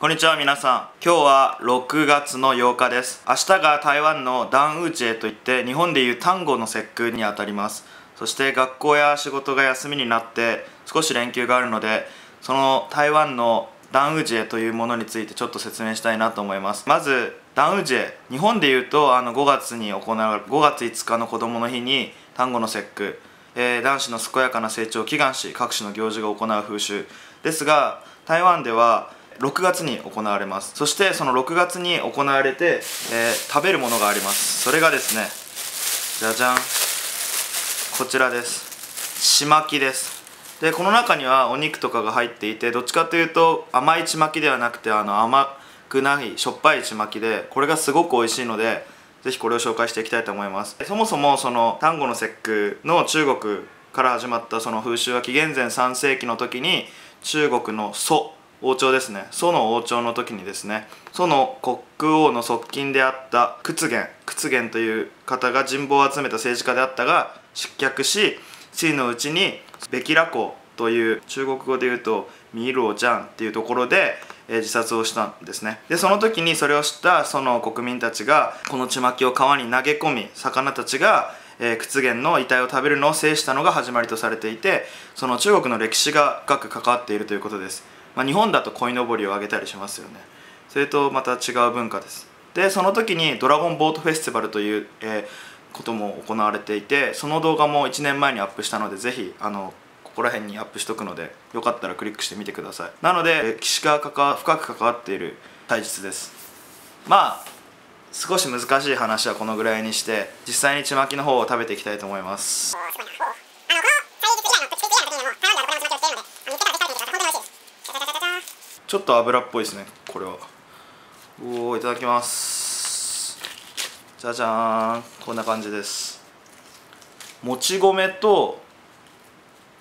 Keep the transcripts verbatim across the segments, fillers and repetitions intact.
こんにちは皆さん。今日はろくがつのようかです。明日が台湾の端午節といって日本でいう端午の節句にあたります。そして学校や仕事が休みになって少し連休があるので、その台湾の端午節というものについてちょっと説明したいなと思います。まず端午節、日本でいうとあのごがつに行われるごがついつかの子どもの日に端午の節句、えー、男子の健やかな成長を祈願し各種の行事が行う風習ですが、台湾ではろくがつに行われます。そしてそのろくがつに行われて、えー、食べるものがあります。それがですね、じゃじゃん、こちらです。ちまきです。でこの中にはお肉とかが入っていて、どっちかというと甘いちまきではなくてあの甘くないしょっぱいちまきで、これがすごく美味しいのでぜひこれを紹介していきたいと思います。そもそもその端午の節句の中国から始まったその風習は、紀元前さんせいきの時に中国の蘇王朝ですね、蘇の王朝の時にですね、蘇の国王の側近であった屈原屈原という方が人望を集めた政治家であったが失脚し、隋のうちに백일화湖という中国語で言うとミルオジャンっていうところで自殺をしたんですね。でその時にそれを知った蘇の国民たちがこのちまきを川に投げ込み、魚たちがえー、屈原の遺体を食べるのを制したのが始まりとされていて、その中国の歴史が深く関わっているということです。まあ、日本だと鯉のぼりをあげたりしますよね。それとまた違う文化です。でその時にドラゴンボートフェスティバルという、えー、ことも行われていて、その動画もいちねんまえにアップしたので、ぜひあのここら辺にアップしとくので、よかったらクリックしてみてください。なので歴史がかか深く関わっている体質です。まあ少し難しい話はこのぐらいにして、実際にちまきの方を食べていきたいと思います。ちょっと油っぽいですね、これは。おお、いただきます。じゃじゃーん、こんな感じです。もち米と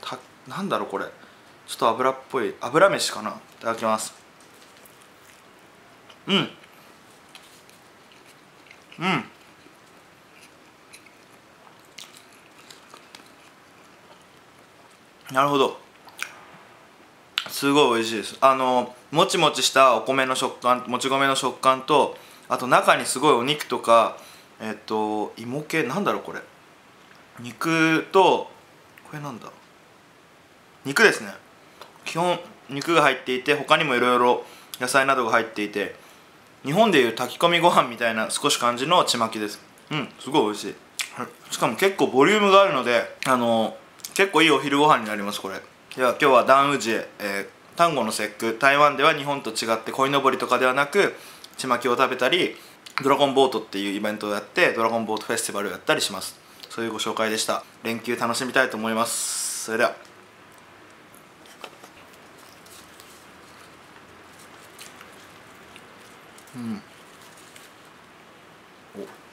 たなんだろうこれ、ちょっと油っぽい油飯かな。いただきます。うんうん、なるほど、すごい美味しいです。あのもちもちしたお米の食感、もち米の食感と、あと中にすごいお肉とか、えっと芋系、なんだろうこれ、肉と、これなんだ、肉ですね。基本肉が入っていて、他にもいろいろ野菜などが入っていて、日本でいう炊き込みご飯みたいな少し感じのちまきです。うん、すごい美味しい。しかも結構ボリュームがあるので、あの結構いいお昼ご飯になりますこれ。では今日は端午節、えー、端午の節句、台湾では日本と違って鯉のぼりとかではなく、ちまきを食べたり、ドラゴンボートっていうイベントをやってドラゴンボートフェスティバルをやったりします。そういうご紹介でした。連休楽しみたいと思います。それでは。うん。お。